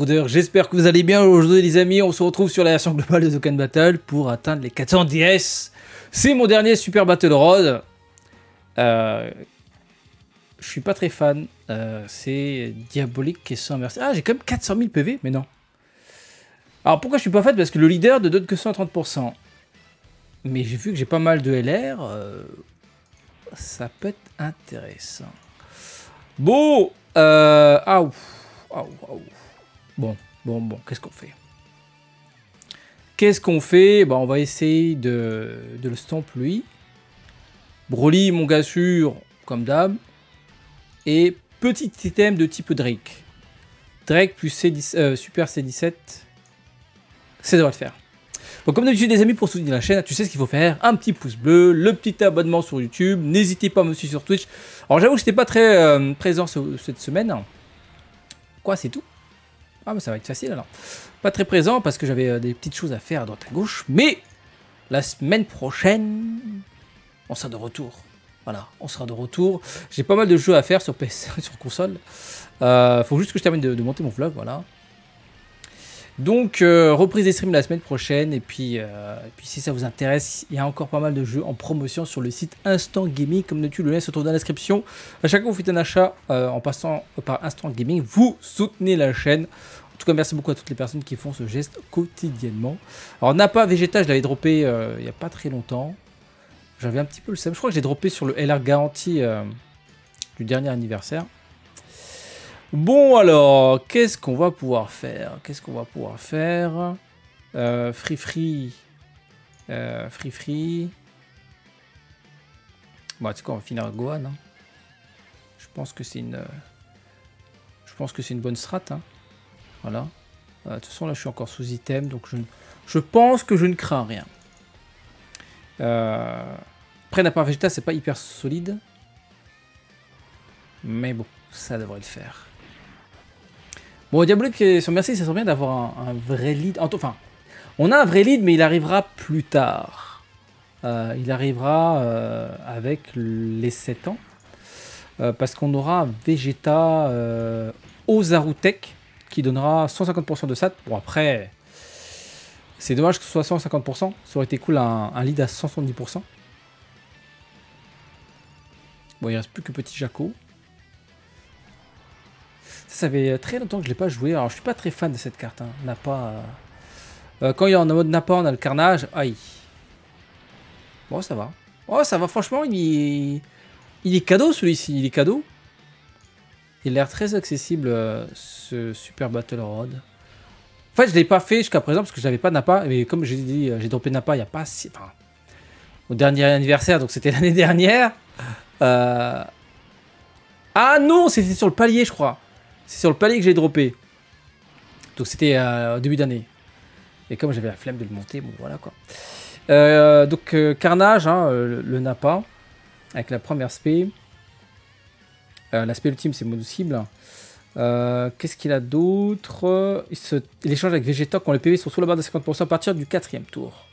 Brooders, j'espère que vous allez bien aujourd'hui les amis, on se retrouve sur la version globale de Dokkan Battle pour atteindre les 410. C'est mon dernier Super Battle Road. Je suis pas très fan, c'est diabolique qui est sans merci. Ah, j'ai quand même 400 000 PV, mais non. Alors pourquoi je suis pas fan? Parce que le leader ne donne que 130%. Mais j'ai vu que j'ai pas mal de LR, ça peut être intéressant. Bon, Bon, qu'est-ce qu'on fait? Bah, on va essayer de le stomp, lui. Broly, mon gars sûr, comme d'hab. Et petit item de type Drake. Drake plus C10, Super C17. Ça devrait le faire. Bon, comme d'habitude, les amis, pour soutenir la chaîne, tu sais ce qu'il faut faire. Un petit pouce bleu, le petit abonnement sur YouTube. N'hésitez pas à me suivre sur Twitch. Alors, j'avoue que je n'étais pas très présent cette semaine. Quoi, c'est tout? Ah, mais ça va être facile alors. Pas très présent parce que j'avais des petites choses à faire à droite à gauche. Mais la semaine prochaine, on sera de retour. Voilà, on sera de retour. J'ai pas mal de jeux à faire sur PS, sur console. Faut juste que je termine de monter mon vlog, voilà. Donc, reprise des streams la semaine prochaine. Et puis si ça vous intéresse, il y a encore pas mal de jeux en promotion sur le site Instant Gaming. Comme d'habitude, le lien se trouve dans la description. À chaque fois que vous faites un achat en passant par Instant Gaming, vous soutenez la chaîne. En tout cas, merci beaucoup à toutes les personnes qui font ce geste quotidiennement. Alors, Nappa, Vegeta, je l'avais droppé il n'y a pas très longtemps. J'avais un petit peu le seum. Je crois que j'ai droppé sur le LR garanti du dernier anniversaire. Bon alors, qu'est-ce qu'on va pouvoir faire? Free. Bon, tu sais quoi, on va finir avec Gohan. Hein. Je pense que c'est une... bonne strat. Hein. Voilà. De toute façon, là, je suis encore sous item, donc je pense que je ne crains rien. Après, Nappa Vegeta, c'est pas hyper solide. Mais bon, ça devrait le faire. Bon, Diabolique, merci, ça sent bien d'avoir un vrai lead. Enfin, on a un vrai lead, mais il arrivera plus tard. Il arrivera avec les 7 ans. Parce qu'on aura un Vegeta Ozaru qui donnera 150% de SAT. Bon, après, c'est dommage que ce soit 150%. Ça aurait été cool un lead à 170%. Bon, il ne reste plus que petit Jaco. Ça fait très longtemps que je ne l'ai pas joué. Alors, je suis pas très fan de cette carte. Hein. Nappa, quand il est en mode Nappa, on a le carnage. Aïe. Bon, ça va. Oh, ça va. Franchement, il est cadeau, celui-ci. Il est cadeau. Il a l'air très accessible, ce Super Battle Road. En fait, je ne l'ai pas fait jusqu'à présent parce que je n'avais pas Nappa. Mais comme j'ai dit, j'ai droppé Nappa il n'y a pas si... Enfin, au dernier anniversaire, donc c'était l'année dernière. Ah non, c'était sur le palier, je crois. C'est sur le palier que j'ai droppé. Donc c'était au début d'année. Et comme j'avais la flemme de le monter, bon voilà quoi. Donc carnage, hein, le Nappa. Avec la première spé. L'aspect ultime, c'est mode cible. Qu'est-ce qu'il a d'autre? Il échange avec Vegeta quand les PV sont sous la barre de 50% à partir du 4e tour.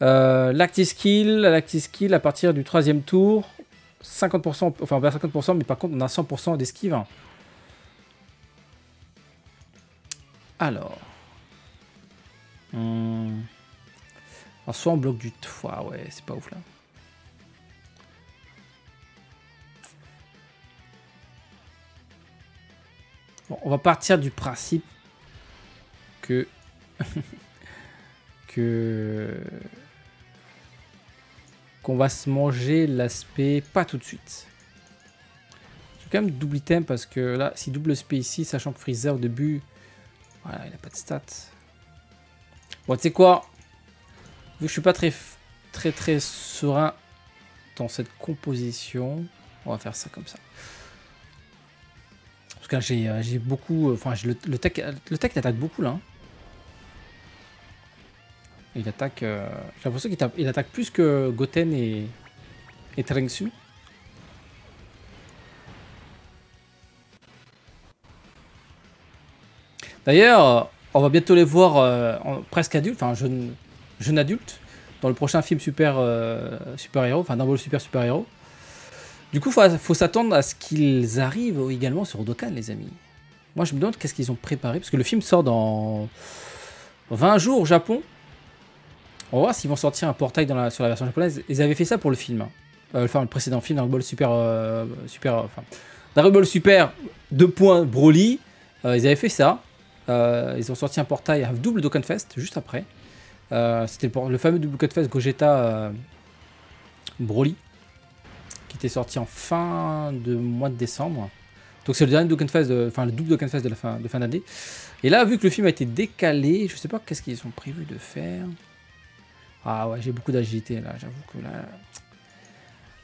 L'acti-skill à partir du 3e tour. 50%, enfin on perd 50%, mais par contre on a 100% d'esquive. Alors. Alors soit on bloque du... Ah ouais, c'est pas ouf là. Bon, on va partir du principe que... qu'on va se manger l'aspect pas tout de suite. Je vais quand même double item parce que là, si double SP ici, sachant que Freezer au début, voilà, il n'a pas de stats. Bon, tu sais quoi? Vu que je suis pas très serein dans cette composition, on va faire ça comme ça. Parce que là, j'ai beaucoup... Enfin, le tech attaque beaucoup là. Hein. Il attaque. J'ai l'impression qu'il attaque plus que Goten et Trunks. D'ailleurs, on va bientôt les voir presque adultes, enfin jeune adulte, dans le prochain film super héros, enfin Dragon Ball Super héros. Du coup, faut s'attendre à ce qu'ils arrivent également sur Dokkan, les amis. Moi, je me demande qu'est-ce qu'ils ont préparé. Parce que le film sort dans 20 jours au Japon. On va voir s'ils vont sortir un portail dans sur la version japonaise. Ils avaient fait ça pour le film. Enfin, le précédent film, Dragon Ball Super... Dragon Ball Super 2. Broly. Ils avaient fait ça. Ils ont sorti un portail à double Dokkan Fest juste après. C'était le fameux double Dokkan Fest Gogeta Broly. Qui était sorti en fin de mois de décembre. Donc c'est le dernier Dokkan Fest, enfin le double Dokkan Fest de fin d'année. Et là, vu que le film a été décalé, je sais pas qu'est-ce qu'ils ont prévu de faire. Ah ouais, j'ai beaucoup d'agilité là, j'avoue que là...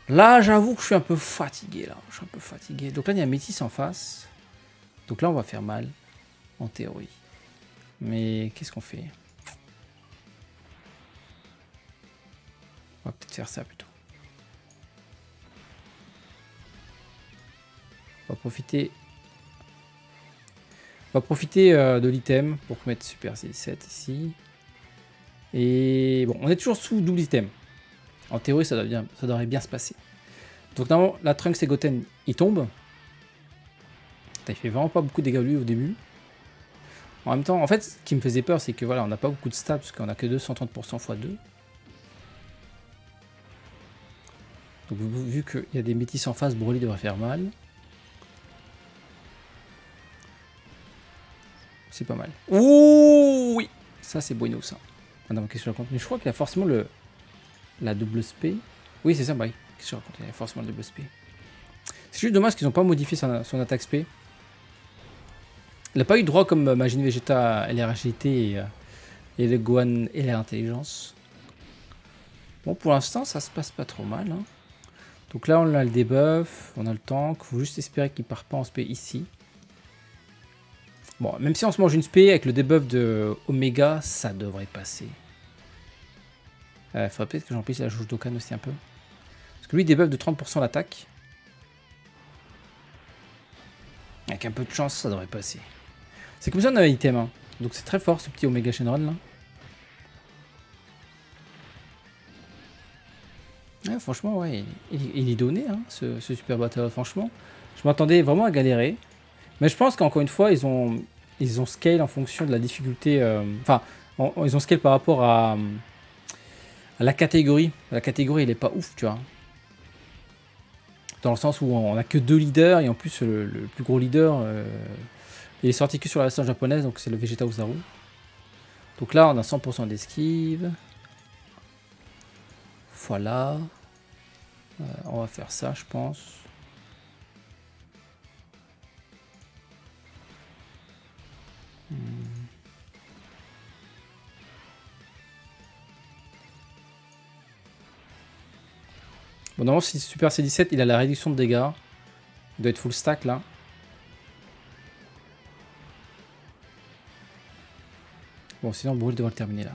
Là, j'avoue que je suis un peu fatigué là, je suis un peu fatigué. Donc là, il y a Métis en face. Donc là, on va faire mal, en théorie. Mais qu'est-ce qu'on fait? On va peut-être faire ça plutôt. On va profiter de l'item pour mettre Super C17 ici. Et bon, on est toujours sous double item. En théorie, ça devrait bien se passer. Donc normalement, la Trunks et Goten, ils tombent. Il fait vraiment pas beaucoup de dégâts lui au début. En même temps, en fait, ce qui me faisait peur, c'est que voilà, on n'a pas beaucoup de stats, parce qu'on a que 230% x 2. Donc vu qu'il y a des métis en face, Broly devrait faire mal. C'est pas mal. Ouh oui, ça c'est bueno ça. Ah non, qu'est-ce que je raconte? Mais je crois qu'il y a forcément la double SP. Oui, c'est ça, bah oui. Qu'est-ce que je raconte? Il y a forcément la double SP. C'est juste dommage qu'ils n'ont pas modifié son attaque SP. Il n'a pas eu droit comme Majin Vegeta à l'air agilité et le Gohan et l'air intelligence. Bon, pour l'instant, ça se passe pas trop mal. Hein. Donc là, on a le debuff, on a le tank. Faut juste espérer qu'il ne part pas en SP ici. Bon, même si on se mange une SP avec le debuff de Omega, ça devrait passer. Faudrait peut-être que j'emplisse la jauge Dokkan aussi un peu. Parce que lui, il debuff de 30% l'attaque. Avec un peu de chance, ça devrait passer. C'est comme ça on a un item. Hein. Donc c'est très fort ce petit Omega Shenron là. Ouais, franchement, ouais, il est donné hein, ce Super Battle. Franchement, je m'attendais vraiment à galérer. Mais je pense qu'encore une fois, ils ont scale en fonction de la difficulté. Enfin, ils ont scale par rapport à la catégorie. La catégorie, elle est pas ouf, tu vois. Dans le sens où on a que deux leaders, et en plus, le plus gros leader, il est sorti que sur la version japonaise, donc c'est le Vegeta Ozaru. Donc là, on a 100% d'esquive. Voilà. On va faire ça, je pense. Bon, normalement, si Super C17, il a la réduction de dégâts. Il doit être full stack là. Bon, sinon, Broly devrait le terminer là.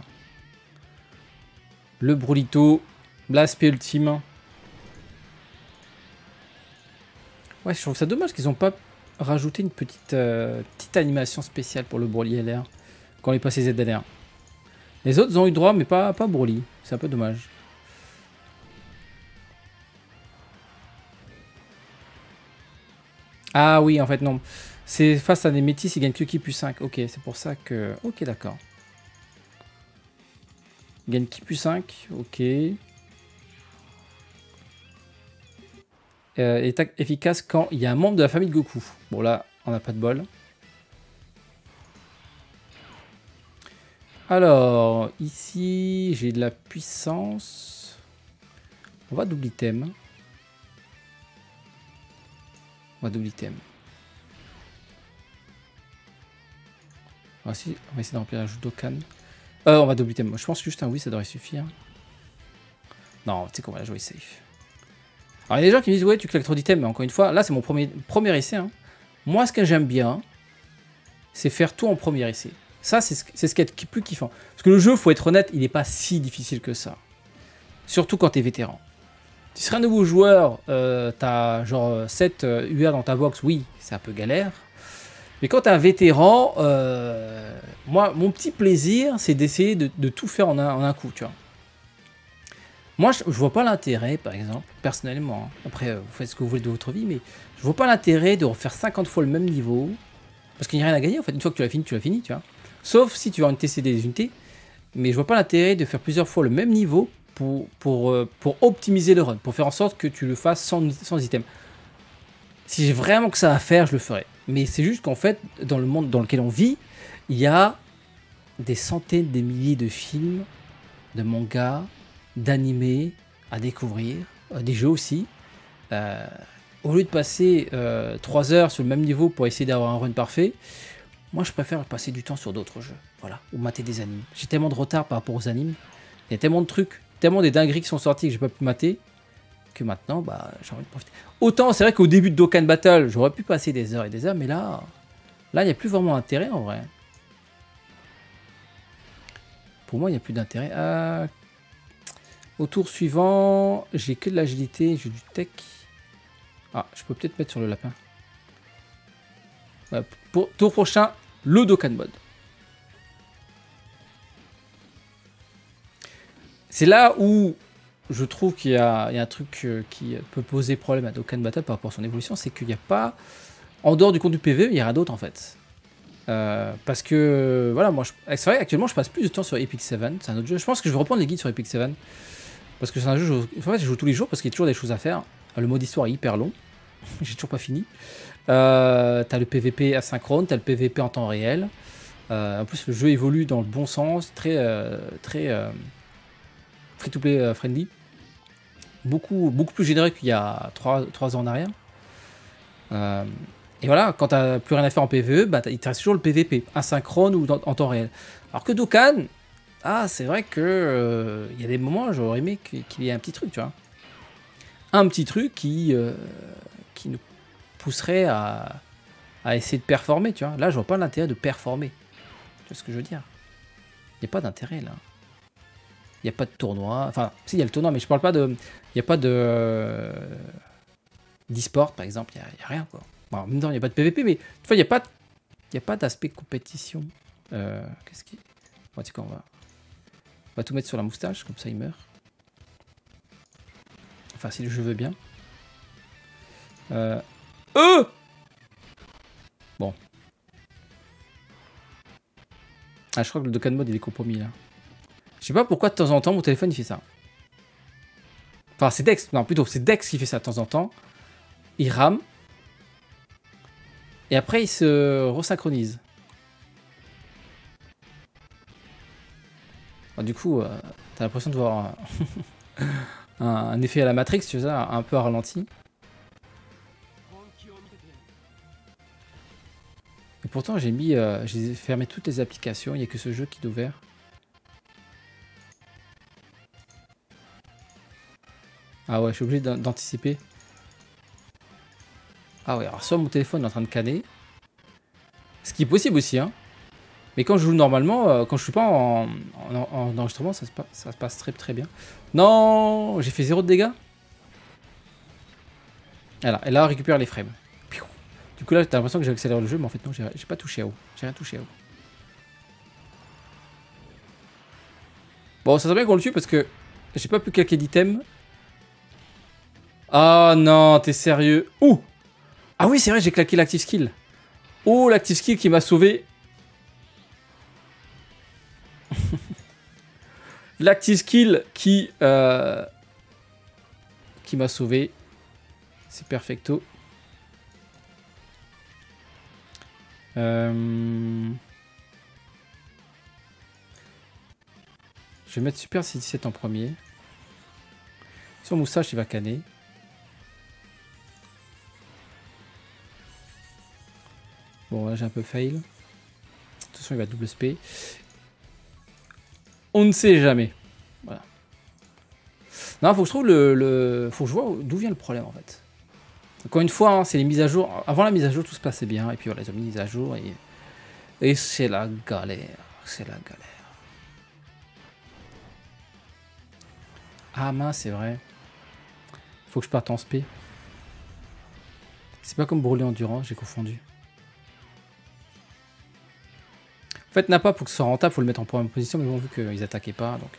Le Brolito, l'aspect ultime. Ouais, je trouve ça dommage qu'ils n'ont pas rajouté une petite animation spéciale pour le Broly LR quand il passe les ZLR. Les autres ont eu droit, mais pas Broly. C'est un peu dommage. Ah oui, en fait, non. C'est face à des métis, ils gagnent que ki plus 5. Ok, c'est pour ça que... Ok, d'accord. Ils gagnent ki plus 5. Ok. Attaque efficace quand il y a un membre de la famille de Goku. Bon, là, on n'a pas de bol. Alors, ici, j'ai de la puissance. On va double item. Ah, si, on va essayer de remplir la joute Dokkan. On va double item. Je pense juste un oui, ça devrait suffire. Non, tu sais qu'on va la jouer safe. Alors, il y a des gens qui me disent, ouais, tu claques trop d'item, mais encore une fois, là, c'est mon premier essai. Hein. Moi, ce que j'aime bien, c'est faire tout en premier essai. Ça, c'est ce qui est plus kiffant. Parce que le jeu, faut être honnête, il n'est pas si difficile que ça. Surtout quand t'es vétéran. Si tu serais un nouveau joueur, t'as genre 7 UR dans ta box, oui, c'est un peu galère. Mais quand t'es un vétéran, moi, mon petit plaisir, c'est d'essayer de tout faire en un coup, tu vois. Moi, je vois pas l'intérêt, par exemple, personnellement. Hein. Après, vous faites ce que vous voulez de votre vie, mais je vois pas l'intérêt de refaire 50 fois le même niveau, Parce qu'il n'y a rien à gagner en fait. Une fois que tu l'as fini, tu vois. Sauf si tu vas en TCD des unités. Mais je vois pas l'intérêt de faire plusieurs fois le même niveau pour optimiser le run. Pour faire en sorte que tu le fasses sans item. Si j'ai vraiment que ça à faire, je le ferai. Mais c'est juste qu'en fait, dans le monde dans lequel on vit, il y a des centaines, des milliers de films, de mangas, d'animés à découvrir, des jeux aussi. Au lieu de passer 3 heures sur le même niveau pour essayer d'avoir un run parfait, moi je préfère passer du temps sur d'autres jeux, voilà, ou mater des animes. J'ai tellement de retard par rapport aux animes, il y a tellement de trucs, tellement des dingueries qui sont sorties que j'ai pas pu mater, que maintenant, bah, j'ai envie de profiter. Autant, c'est vrai qu'au début de Dokkan Battle, j'aurais pu passer des heures et des heures, mais là, il n'y a plus vraiment d'intérêt en vrai. Pour moi, il n'y a plus d'intérêt. Au tour suivant, j'ai que de l'agilité, j'ai du tech. Ah, je peux peut-être mettre sur le lapin. Ouais, pour tour prochain, le Dokkan mode. C'est là où je trouve qu'il y a un truc qui peut poser problème à Dokkan Battle par rapport à son évolution, c'est qu'il n'y a pas, en dehors du compte du PV, il n'y a rien d'autre en fait. Parce que, voilà, moi, c'est vrai actuellement je passe plus de temps sur Epic 7, c'est un autre jeu. Je pense que je vais reprendre les guides sur Epic 7, parce que c'est un jeu, en fait je joue tous les jours parce qu'il y a toujours des choses à faire. Le mode histoire est hyper long, j'ai toujours pas fini. T'as le PVP asynchrone, t'as le PVP en temps réel. En plus le jeu évolue dans le bon sens, très free-to-play friendly. Beaucoup plus généreux qu'il y a 3 ans en arrière. Et voilà, quand t'as plus rien à faire en PvE, bah, il te reste toujours le PVP, asynchrone ou en temps réel. Alors que Dokkan, ah c'est vrai que y a des moments j'aurais aimé qu'il y ait un petit truc, tu vois. Un petit truc qui nous pousserait à essayer de performer, tu vois. Là, je vois pas l'intérêt de performer. Tu vois ce que je veux dire? Il n'y a pas d'intérêt, là. Il n'y a pas de tournoi. Enfin, si, il y a le tournoi, mais je parle pas de... Il n'y a pas de... d'e-sport, par exemple. Il n'y a rien, quoi. Bon, en même temps, il n'y a pas de PVP, mais... Enfin, il n'y a pas, d'aspect compétition. Qu'est-ce qui... Bon, tu sais quoi, on va tout mettre sur la moustache, comme ça, il meurt. Enfin, si je veux bien. Bon. Ah, je crois que le Dokkan mode il est compromis là. Je sais pas pourquoi de temps en temps mon téléphone il fait ça. Enfin, c'est Dex. Non, plutôt, c'est Dex qui fait ça de temps en temps. Il rame. Et après, il se resynchronise. Alors, du coup, t'as l'impression de voir. Un effet à la Matrix, tu sais, un peu à ralenti. Et pourtant, j'ai fermé toutes les applications, il n'y a que ce jeu qui est ouvert. Ah ouais, je suis obligé d'anticiper. Ah ouais, alors soit mon téléphone est en train de canner, ce qui est possible aussi, hein. Mais quand je joue normalement, quand je suis pas en enregistrement, ça se passe très bien. Non, j'ai fait 0 de dégâts. Voilà, et là, on récupère les frames. Du coup, là, t'as l'impression que j'ai accéléré le jeu, mais en fait, non, j'ai pas touché à haut. J'ai rien touché à haut. Bon, ça serait bien qu'on le tue parce que j'ai pas pu claquer d'item. Ah non, t'es sérieux. Ouh. Ah oui, c'est vrai, j'ai claqué l'active skill. Oh, l'active skill qui m'a sauvé. L'active skill qui m'a sauvé, c'est perfecto. Je vais mettre Super C17 en premier. Son moustache il va canner. Bon là j'ai un peu fail. De toute façon il va double SP. On ne sait jamais. Voilà. Non, faut que je trouve faut que je vois d'où vient le problème en fait. Encore une fois, hein, c'est les mises à jour. Avant la mise à jour, tout se passait bien. Et puis voilà, ils ont mis les mises à jour et c'est la galère. C'est la galère. Ah mince, c'est vrai. Faut que je parte en SP. C'est pas comme Broly Endurance, j'ai confondu. En fait, Nappa, pour que ce soit rentable, faut le mettre en première position, mais bon, vu qu'ils attaquaient pas, donc...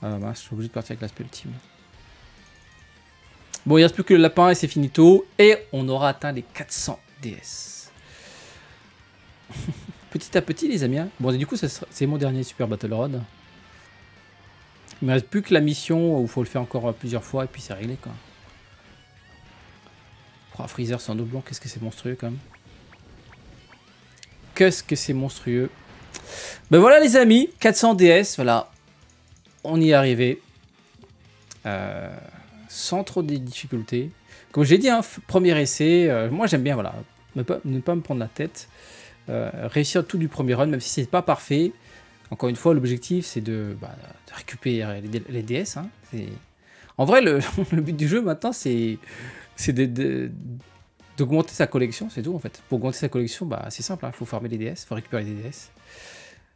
Ah bah, je suis obligé de partir avec l'aspect ultime. Bon, il ne reste plus que le lapin et c'est finito. Et on aura atteint les 400 DS. Petit à petit, les amis. Hein. Bon, et du coup, c'est mon dernier Super Battle Road. Il ne reste plus que la mission où il faut le faire encore plusieurs fois et puis c'est réglé, quoi. Oh, Freezer sans doublon, qu'est-ce que c'est monstrueux, quand même. Qu'est-ce que c'est monstrueux. Ben voilà, les amis. 400 DS, voilà. On y est arrivé. Sans trop de difficultés. Comme j'ai dit, hein, premier essai, moi j'aime bien, voilà, ne pas me prendre la tête, réussir tout du premier run, même si c'est pas parfait. Encore une fois, l'objectif c'est de récupérer les DS. Hein. En vrai, le but du jeu maintenant, c'est d'augmenter sa collection, c'est tout en fait. Pour augmenter sa collection, bah, c'est simple, il faut farmer les DS, il faut récupérer les DS.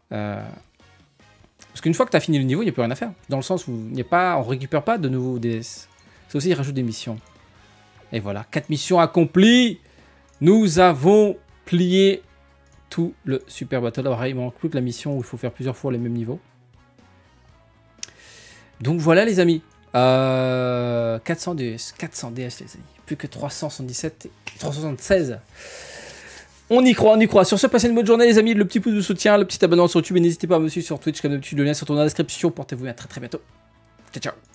Parce qu'une fois que tu as fini le niveau, il n'y a plus rien à faire. Dans le sens où on ne récupère pas de nouveaux DS. C'est aussi, il rajoute des missions. Et voilà, 4 missions accomplies. Nous avons plié tout le Super Battle. Alors, il ne manque plus que la mission où il faut faire plusieurs fois les mêmes niveaux. Donc voilà, les amis. 400 DS. 400 DS, les amis. Plus que 377 et 376. On y croit, on y croit. Sur ce, passez une bonne journée, les amis. Le petit pouce de soutien, le petit abonnement sur YouTube. Et n'hésitez pas à me suivre sur Twitch, comme d'habitude. Le lien sur ton description. Portez-vous bien, à très très bientôt. Ciao, ciao.